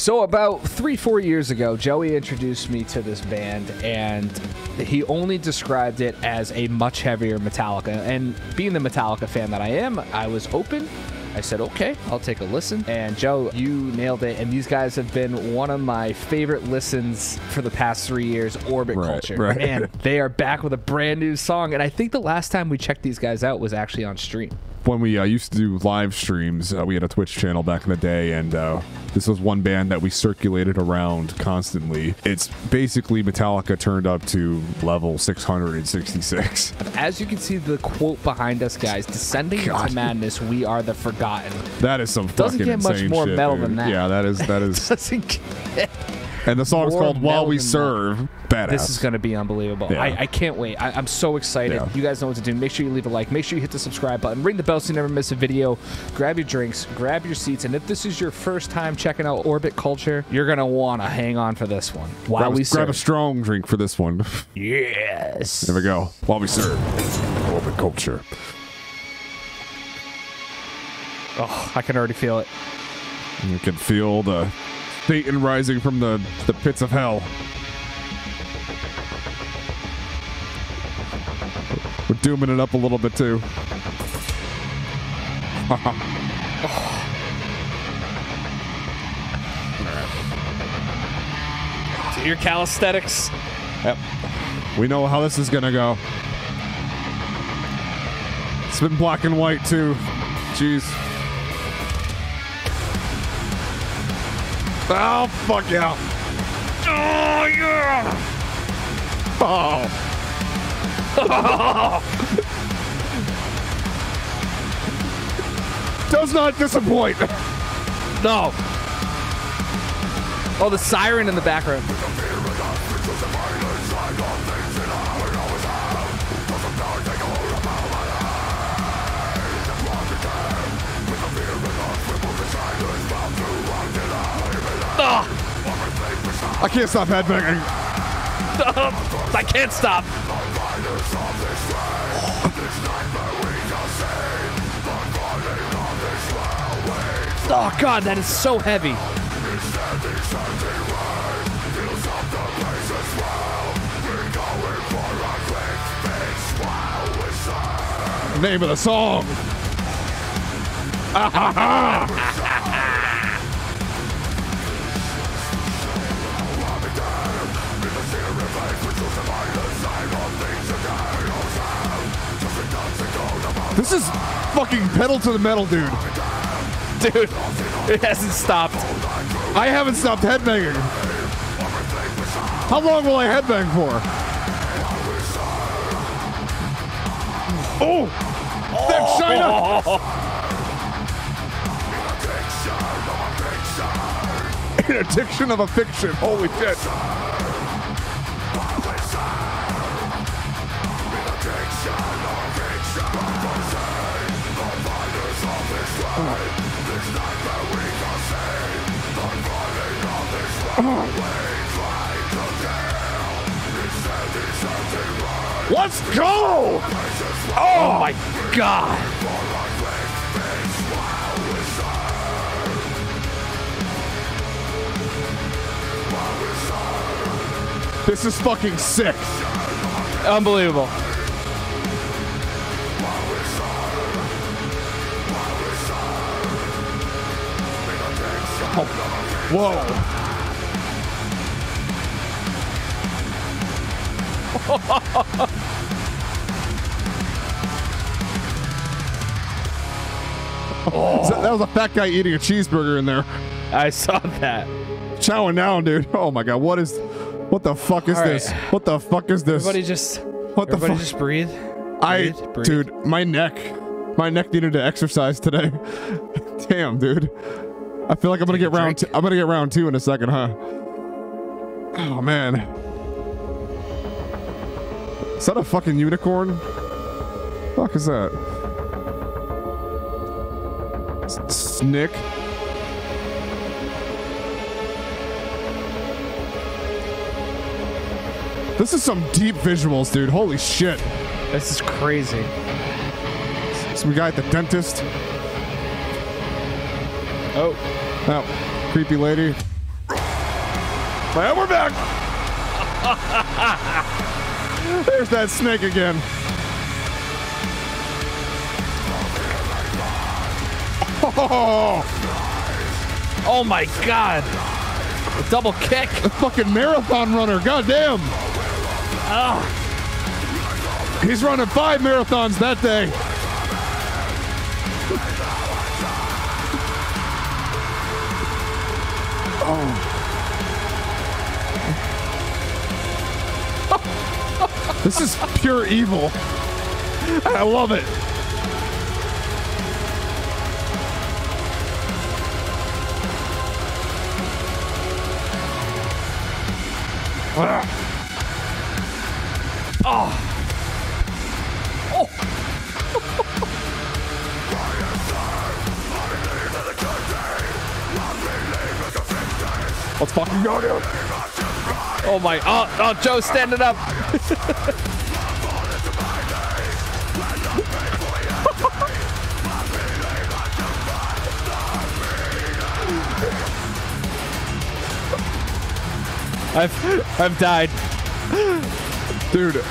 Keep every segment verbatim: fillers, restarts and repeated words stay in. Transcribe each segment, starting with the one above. So about three, four years ago, Joey introduced me to this band, and he only described it as a much heavier Metallica. And being the Metallica fan that I am, I was open. I said, okay, I'll take a listen. And Joe, you nailed it. And these guys have been one of my favorite listens for the past three years, Orbit right, Culture. Right. Man, they are back with a brand new song. And I think the last time we checked these guys out was actually on stream. When we uh, used to do live streams, uh, we had a Twitch channel back in the day, and uh, this was one band that we circulated around constantly. It's basically Metallica turned up to level six hundred sixty-six. As you can see, the quote behind us, guys, descending God. into madness, we are the forgotten. That is some fucking insane shit. Doesn't get much more shit, metal dude. than that. Yeah, that is... That is doesn't get... And the song's More called While We Serve. Badass. This is going to be unbelievable. Yeah. I, I can't wait. I, I'm so excited. Yeah. You guys know what to do. Make sure you leave a like. Make sure you hit the subscribe button. Ring the bell so you never miss a video. Grab your drinks. Grab your seats. And if this is your first time checking out Orbit Culture, you're going to want to hang on for this one. While grab we a, serve. Grab a strong drink for this one. Yes. There we go. While we serve. Orbit Culture. Oh, I can already feel it. You can feel the... Satan rising from the, the pits of hell. We're dooming it up a little bit too. Oh. So your calisthenics. Yep. We know how this is gonna go. It's been black and white too. Jeez. Oh, fuck yeah. Oh, yeah. Oh. Oh. Does not disappoint. No. Oh, the siren in the background. Oh. I can't stop headbanging. I can't stop. Oh, God, that is so heavy. Name of the song. Ah, ha, ha. This is fucking pedal to the metal, dude. Dude, it hasn't stopped. I haven't stopped headbanging. How long will I headbang for? Oh! Oh. That's China! Oh. An addiction of a fiction. Holy shit. Let's go! Oh my God! This is fucking sick. Unbelievable. Oh. Whoa. Oh. That, that was a fat guy eating a cheeseburger in there. I saw that. Chowing down, dude. Oh my God, what is, what the fuck is All this? Right. What the fuck is this? Everybody just, what everybody the fuck? Just breathe. breathe I, breathe. Dude, my neck, my neck needed to exercise today. Damn, dude. I feel like I'm gonna Take get round. T I'm gonna get round two in a second, huh? Oh man. Is that a fucking unicorn? Fuck is that? Snick. This is some deep visuals, dude. Holy shit. This is crazy. Some guy at the dentist. Oh. Oh. Creepy lady. And we're back. There's that snake again. Oh, oh my God. A double kick. The fucking marathon runner. God damn. Oh. He's running five marathons that day. Oh. This is pure evil. I love it. Oh. Oh. Let's fucking go, dude. Oh my, oh, oh, Joe's standing up. I've I've died. Dude,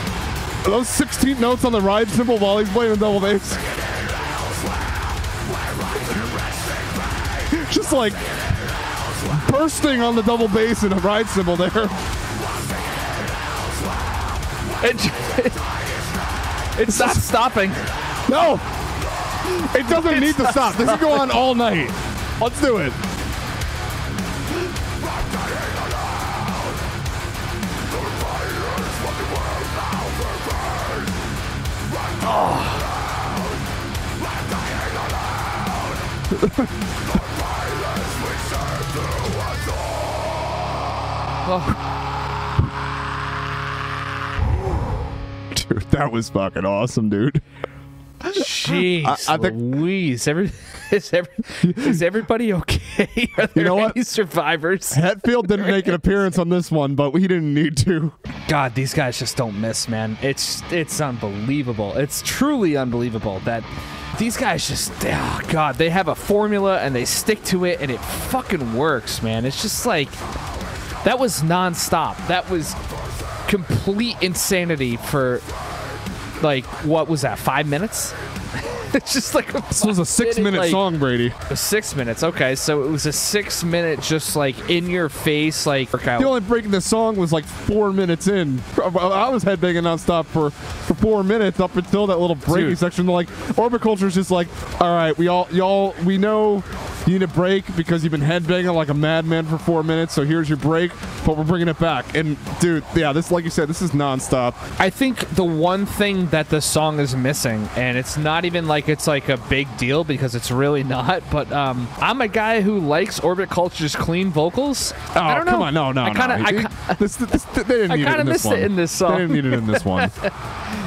those sixteen notes on the ride cymbal while he's playing in double bass. Just like bursting on the double bass in a ride cymbal there. It, it, it's not stopping. No! It doesn't it's need to stop. Stopping. This can go on all night. Let's do it. Oh. Dude, that was fucking awesome, dude. Jeez, I, I think, Louise, every, is, every, is everybody okay? Are there you know any what? survivors? Hetfield didn't make an appearance on this one, but he didn't need to. God, these guys just don't miss, man. It's it's unbelievable. It's truly unbelievable that these guys just, oh God, they have a formula and they stick to it, and it fucking works, man. It's just like, that was nonstop. That was complete insanity for, like, what was that, five minutes? It's just like a This was a six-minute like, song, Brady. Six minutes, okay. So it was a six-minute just, like, in-your-face, like... The only break in the song was, like, four minutes in. I was headbanging nonstop for, for four minutes up until that little breaking section. Like, Orbit Culture's just like, all right, we all, y'all, we know you need a break because you've been headbanging like a madman for four minutes, so here's your break, but we're bringing it back. And, dude, yeah, this, like you said, this is nonstop. I think the one thing that the song is missing, and it's not even, like, it's like a big deal because it's really not, but um I'm a guy who likes Orbit Culture's clean vocals. Oh, I don't know. Come on, no, no, I kinda, no. I kinda, this, this, this, they didn't I need it in this one. I kind of missed it in this song. They didn't need it in this one. No,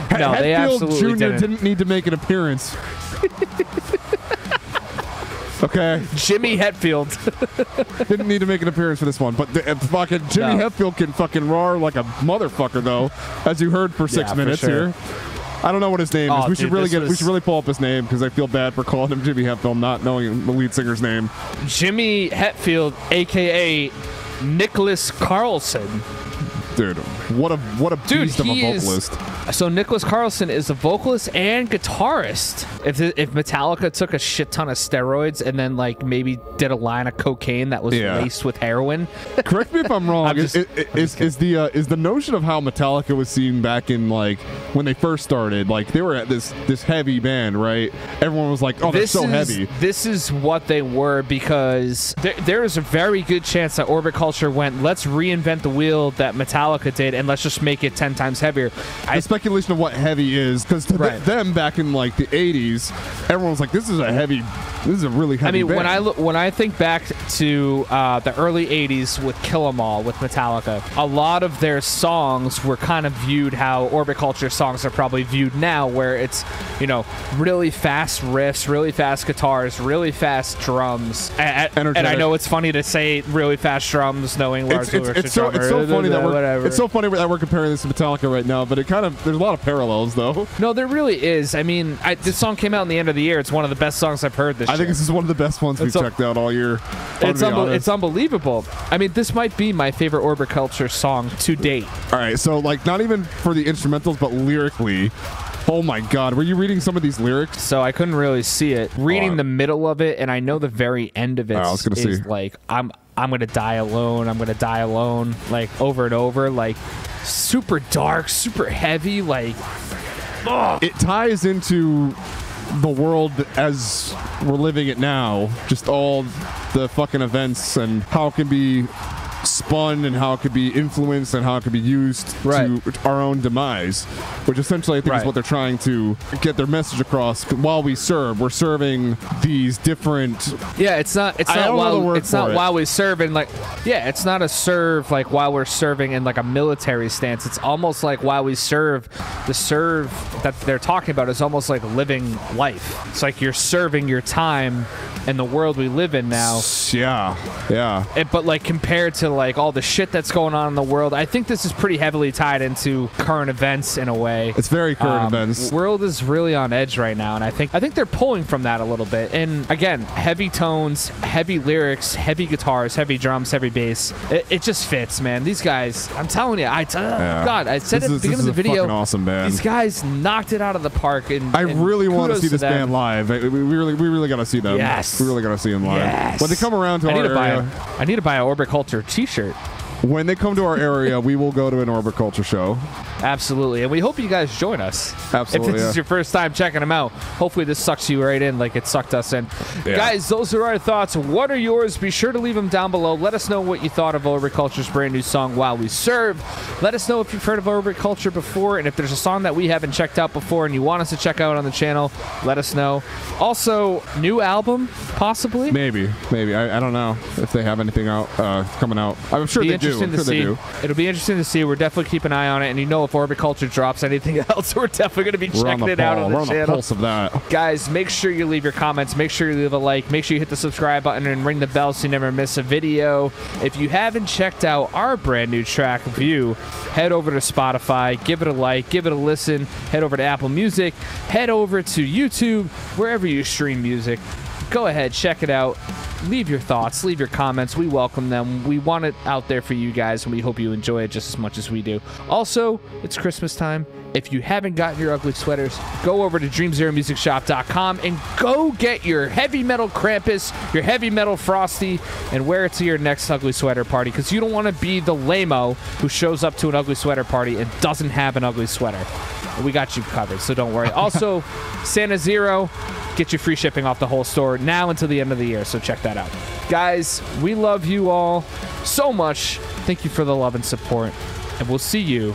Hetfield they absolutely Junior didn't. didn't need to make an appearance. Okay. Jimmy Hetfield. Didn't need to make an appearance for this one, but the, uh, fucking Jimmy no. Hetfield can fucking roar like a motherfucker, though, as you heard for six yeah, minutes for sure. here. I don't know what his name oh, is. We dude, should really get. Was... We should really pull up his name because I feel bad for calling him Jimmy Hetfield, not knowing the lead singer's name. Jimmy Hetfield, aka Nicholas Carlson. Dude, what a what a dude, beast of a vocalist. Is, so Nicholas Carlson is a vocalist and guitarist. If if Metallica took a shit ton of steroids and then like maybe did a line of cocaine that was yeah. laced with heroin. Correct me if I'm wrong. I'm just, is is, I'm is, is the uh, is the notion of how Metallica was seen back in like when they first started, like they were at this this heavy band, right? Everyone was like, oh, they're so is, heavy. This is what they were because there there is a very good chance that Orbit Culture went, let's reinvent the wheel that Metallica. Metallica did, and let's just make it ten times heavier. I the speculation of what heavy is, because to right. them back in like the eighties, everyone was like, "This is a heavy, this is a really heavy." I mean, band. when I look, when I think back to uh, the early eighties with Kill 'Em All with Metallica, a lot of their songs were kind of viewed how Orbit Culture songs are probably viewed now, where it's you know really fast riffs, really fast guitars, really fast drums. And, and I know it's funny to say really fast drums, knowing Lars Ulrich is a drummer. It's so funny that we're Whatever. It's so funny that we're comparing this to Metallica right now, but it kind of there's a lot of parallels though. No, there really is. I mean, I, this song came out in the end of the year. It's one of the best songs I've heard this I think this is one of the best ones it's we've checked out all year. It's, unbe it's unbelievable. I mean, this might be my favorite Orbit Culture song to date. All right, so like not even for the instrumentals, but lyrically. Oh my God, were you reading some of these lyrics? So I couldn't really see it. Reading uh, the middle of it, and I know the very end of it I was gonna is see. like, I'm, I'm going to die alone, I'm going to die alone, like over and over, like super dark, super heavy, like... Oh. It ties into the world as we're living it now, just all the fucking events and how it can be spun and how it could be influenced and how it could be used right. to our own demise, which essentially I think right. is what they're trying to get their message across. While we serve, we're serving these different. Yeah, it's not. It's not while. It's not it. while we serve and like. Yeah, it's not a serve like while we're serving in like a military stance. It's almost like while we serve, the serve that they're talking about is almost like living life. It's like you're serving your time in the world we live in now. Yeah, yeah. It, but like compared to like all the shit that's going on in the world, I think this is pretty heavily tied into current events in a way. It's very current um, events. The world is really on edge right now, and I think I think they're pulling from that a little bit. And again, heavy tones, heavy lyrics, heavy guitars, heavy drums, heavy bass. It, it just fits, man. These guys, I'm telling you, I t yeah. God, I said this at the beginning of the video, awesome band. These guys knocked it out of the park. And I and really want to see this to band live. We really, we really gotta see them. Yes, we really gotta see them live. Yes. When they come around to I our need to area, buy a, I need to buy an Orbit Culture T-shirt. When they come to our area, we will go to an Orbit Culture show. Absolutely, and we hope you guys join us. Absolutely. If this yeah. is your first time checking them out, hopefully this sucks you right in like it sucked us in. Yeah. Guys, those are our thoughts. What are yours? Be sure to leave them down below. Let us know what you thought of Orbit Culture's brand new song, While We Serve. Let us know if you've heard of Orbit Culture before, and if there's a song that we haven't checked out before and you want us to check out on the channel, let us know. Also, new album, possibly? Maybe, maybe. I, I don't know if they have anything out uh, coming out. I'm sure they do. I'm sure they do. It'll be interesting to see. We're definitely keeping an eye on it, and you know if Orbit Culture drops anything else, we're definitely going to be checking it out on the channel. We're on the pulse of that. Guys, make sure you leave your comments. Make sure you leave a like. Make sure you hit the subscribe button and ring the bell so you never miss a video. If you haven't checked out our brand new track, View, head over to Spotify. Give it a like. Give it a listen. Head over to Apple Music. Head over to YouTube, wherever you stream music. Go ahead. Check it out. Leave your thoughts. Leave your comments. We welcome them. We want it out there for you guys, and we hope you enjoy it just as much as we do. Also, it's Christmas time. If you haven't gotten your ugly sweaters, go over to dream zero music shop dot com and go get your heavy metal Krampus, your heavy metal Frosty, and wear it to your next ugly sweater party, because you don't want to be the lame-o who shows up to an ugly sweater party and doesn't have an ugly sweater. We got you covered, so don't worry. Also, Santa Zero, get you free shipping off the whole store now until the end of the year, so check that out. Guys, we love you all so much. Thank you for the love and support, and we'll see you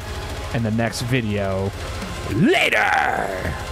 in the next video. Later!